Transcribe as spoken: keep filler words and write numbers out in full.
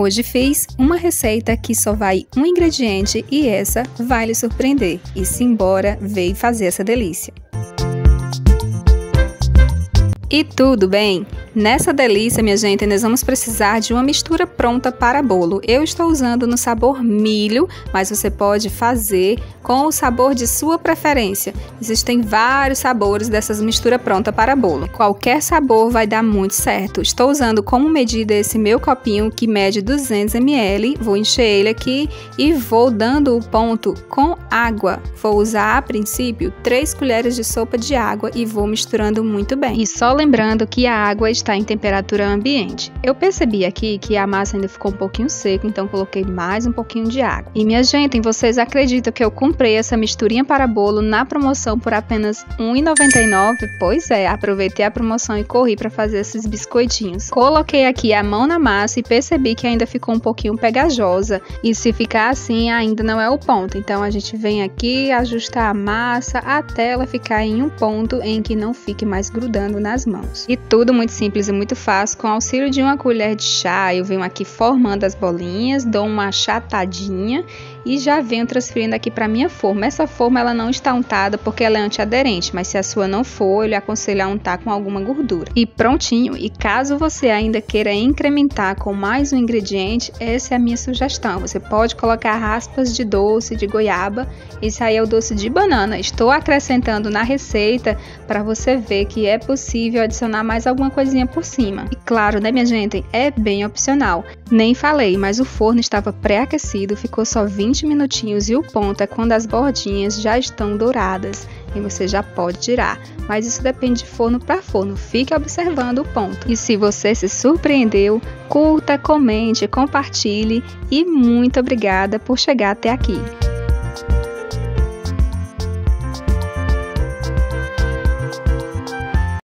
Hoje fiz uma receita que só vai um ingrediente e essa vai lhe surpreender. E simbora ver e fazer essa delícia. E tudo bem? Nessa delícia, minha gente, nós vamos precisar de uma mistura pronta para bolo. Eu estou usando no sabor milho, mas você pode fazer com o sabor de sua preferência. Existem vários sabores dessas misturas pronta para bolo. Qualquer sabor vai dar muito certo. Estou usando como medida esse meu copinho que mede duzentos mililitros. Vou encher ele aqui e vou dando o ponto com água. Vou usar a princípio três colheres de sopa de água e vou misturando muito bem. E só lembrando que a água está em temperatura ambiente. Eu percebi aqui que a massa ainda ficou um pouquinho seca, então coloquei mais um pouquinho de água. E minha gente, vocês acreditam que eu comprei essa misturinha para bolo na promoção por apenas um real e noventa e nove centavos? Pois é, aproveitei a promoção e corri para fazer esses biscoitinhos. Coloquei aqui a mão na massa e percebi que ainda ficou um pouquinho pegajosa. E se ficar assim, ainda não é o ponto. Então a gente vem aqui, ajusta a massa até ela ficar em um ponto em que não fique mais grudando nas mãos. E tudo muito simples. Simples e muito fácil. Com o auxílio de uma colher de chá, eu venho aqui formando as bolinhas, dou uma achatadinha e já venho transferindo aqui para minha forma. Essa forma ela não está untada porque ela é antiaderente, mas se a sua não for, eu lhe aconselho a untar com alguma gordura. E prontinho. E caso você ainda queira incrementar com mais um ingrediente, essa é a minha sugestão. Você pode colocar raspas de doce de goiaba. Esse aí é o doce de banana. Estou acrescentando na receita para você ver que é possível adicionar mais alguma coisinha por cima. E claro, né minha gente, é bem opcional. Nem falei, mas o forno estava pré-aquecido, ficou só vinte minutinhos e o ponto é quando as bordinhas já estão douradas e você já pode tirar. Mas isso depende de forno para forno, fique observando o ponto. E se você se surpreendeu, curta, comente, compartilhe e muito obrigada por chegar até aqui.